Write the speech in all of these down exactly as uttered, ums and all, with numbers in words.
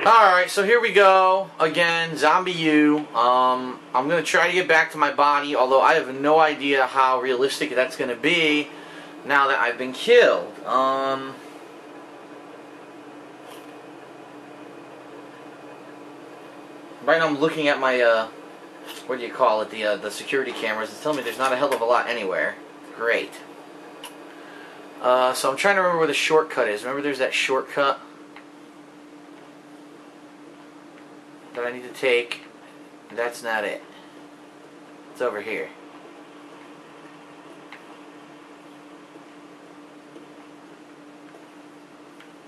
Alright, so here we go. Again, ZombiU. Um, I'm going to try to get back to my body, although I have no idea how realistic that's going to be now that I've been killed. Um, right now I'm looking at my, uh, what do you call it, the, uh, the security cameras. It's telling me there's not a hell of a lot anywhere. Great. Uh, so I'm trying to remember where the shortcut is. Remember there's that shortcut that I need to take. That's not it. It's over here.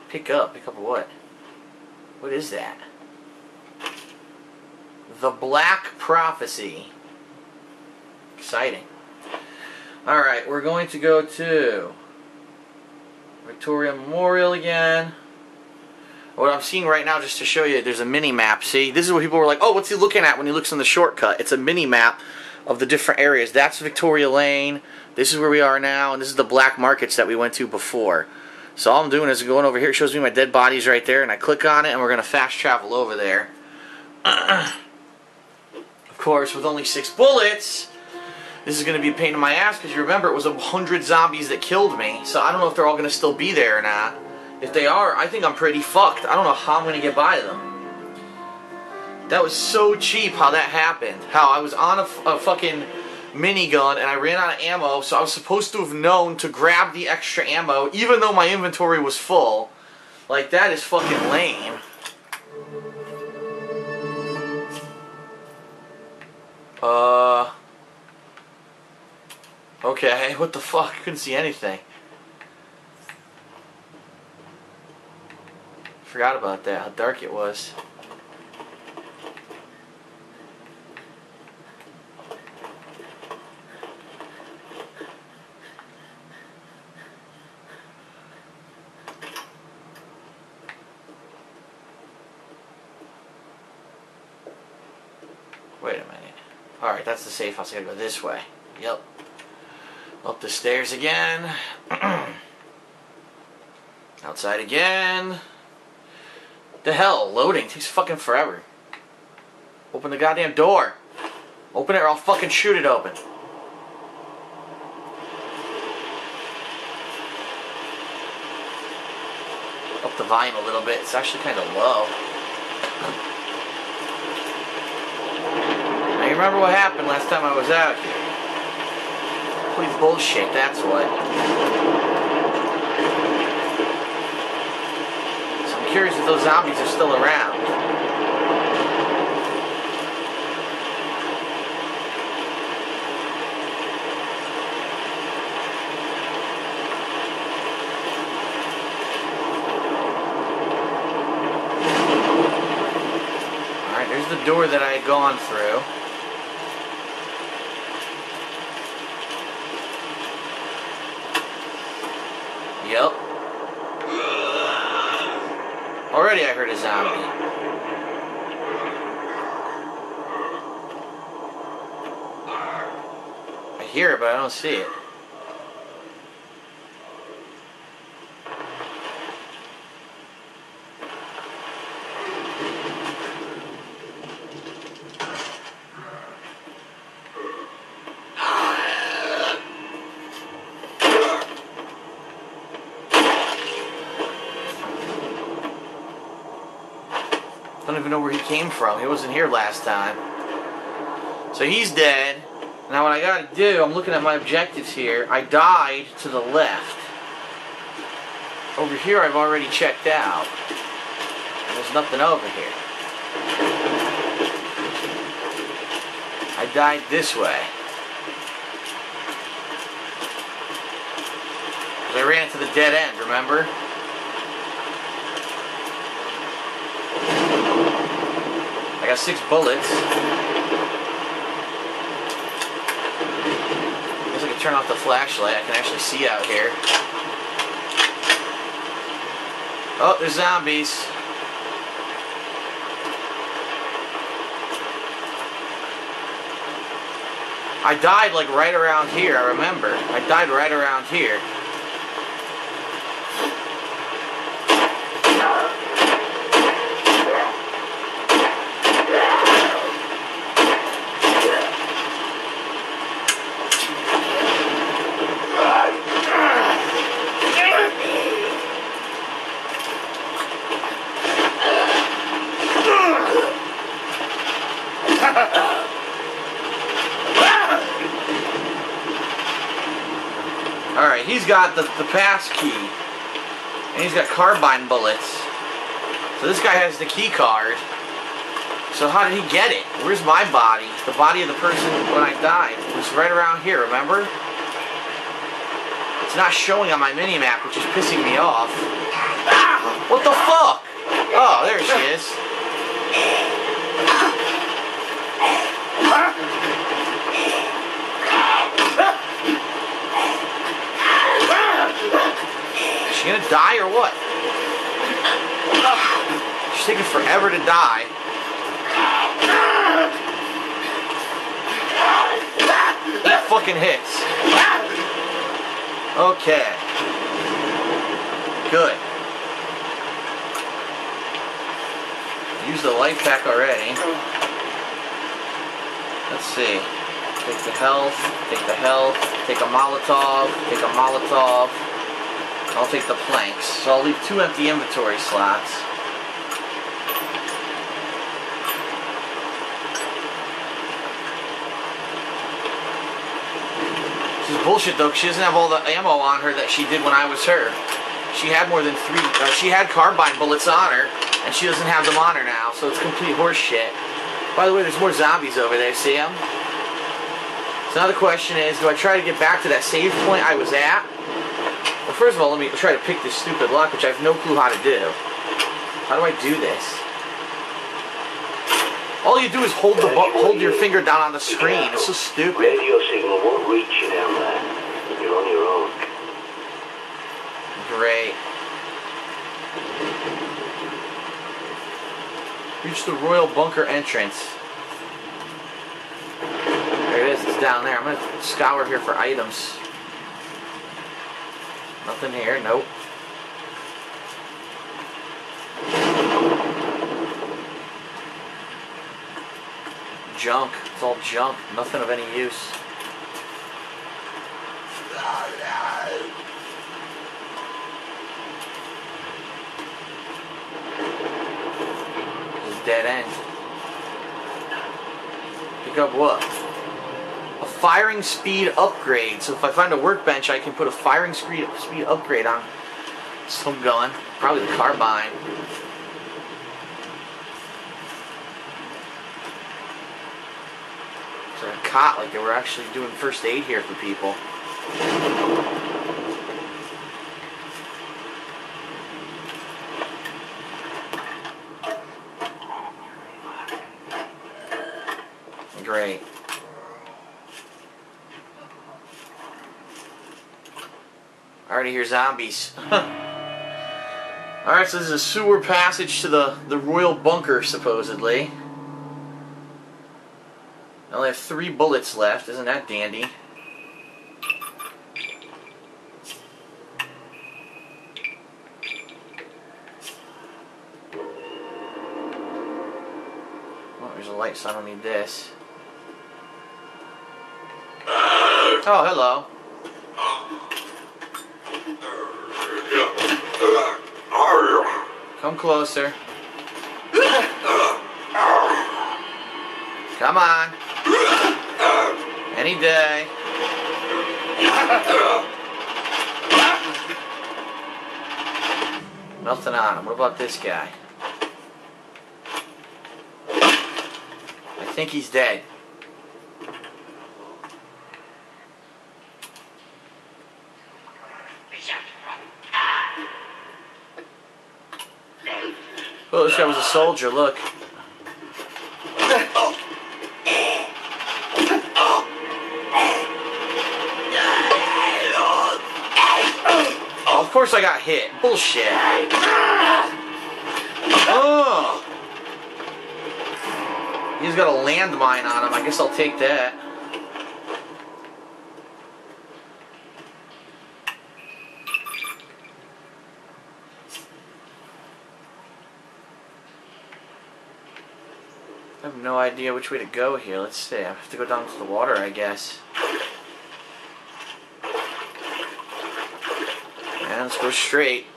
Pick up. Pick up what? What is that? The Black Prophecy. Exciting. Alright, we're going to go to Victoria Memorial again. What I'm seeing right now, just to show you, there's a mini-map, see? This is what people were like, oh, what's he looking at when he looks on the shortcut? It's a mini-map of the different areas. That's Victoria Lane. This is where we are now, and this is the black markets that we went to before. So all I'm doing is going over here. It shows me my dead bodies right there, and I click on it, and we're going to fast travel over there. Of course, with only six bullets, this is going to be a pain in my ass, because you remember, it was a hundred zombies that killed me. So I don't know if they're all going to still be there or not. If they are, I think I'm pretty fucked. I don't know how I'm going to get by them. That was so cheap how that happened. How I was on a, f a fucking minigun and I ran out of ammo, so I was supposed to have known to grab the extra ammo, even though my inventory was full. Like, that is fucking lame. Uh... Okay, what the fuck? I couldn't see anything. Forgot about that, how dark it was. Wait a minute. Alright, that's the safe house. I gotta go this way. Yep. Up the stairs again. Outside again. The hell, loading takes fucking forever. Open the goddamn door. Open it or I'll fucking shoot it open. Up the volume a little bit. It's actually kind of low. Now you remember what happened last time I was out here. Complete bullshit, that's what. I'm curious if those zombies are still around. Alright, there's the door that I had gone through. Yep. Already I heard a zombie. I hear it, but I don't see it. Know where he came from. He wasn't here last time. So he's dead. Now what I gotta do, I'm looking at my objectives here. I died to the left. Over here I've already checked out. There's nothing over here. I died this way. I ran to the dead end, remember? I got six bullets. I guess I can turn off the flashlight. I can actually see out here. Oh, there's zombies. I died like right around here, I remember. I died right around here. got the, the pass key. And he's got carbine bullets. So this guy has the key card. So how did he get it? Where's my body? The body of the person when I died. It was right around here, remember? It's not showing on my mini-map, which is pissing me off. Ah, what the fuck? Oh, there she is. Is she gonna die or what? She's taking forever to die. That fucking hits. Okay. Good. Used the life pack already. Let's see. Take the health. Take the health. Take a Molotov. Take a Molotov. I'll take the planks. So I'll leave two empty inventory slots. This is bullshit though, 'cause she doesn't have all the ammo on her that she did when I was her. She had more than three, uh, she had carbine bullets on her, and she doesn't have them on her now, so it's complete horse shit. By the way, there's more zombies over there, see them? So now the question is, do I try to get back to that save point I was at? Well, first of all, let me try to pick this stupid lock, which I have no clue how to do. How do I do this? All you do is hold the bu- hold your finger down on the screen. It's so stupid. Radio signal won't reach you down there. You're on your own. Great. Reach the Royal Bunker entrance. There it is, it's down there. I'm gonna scour here for items. Nothing here, nope. Junk, it's all junk, nothing of any use. Dead end. Pick up what? A firing speed upgrade. So if I find a workbench, I can put a firing speed speed upgrade on some gun. Probably the carbine. So I caught like they were actually doing first aid here for people. Great. I already hear zombies. Alright, so this is a sewer passage to the, the Royal Bunker, supposedly. I only have three bullets left. Isn't that dandy? Well, there's a light, so I don't need this. Oh, hello. Come closer. Come on. Any day. Nothing on him. What about this guy? I think he's dead. Oh, this guy was a soldier, look. Oh, of course I got hit. Bullshit. Oh. He's got a landmine on him. I guess I'll take that. I have no idea which way to go here. Let's see. I have to go down to the water, I guess. And let's go straight.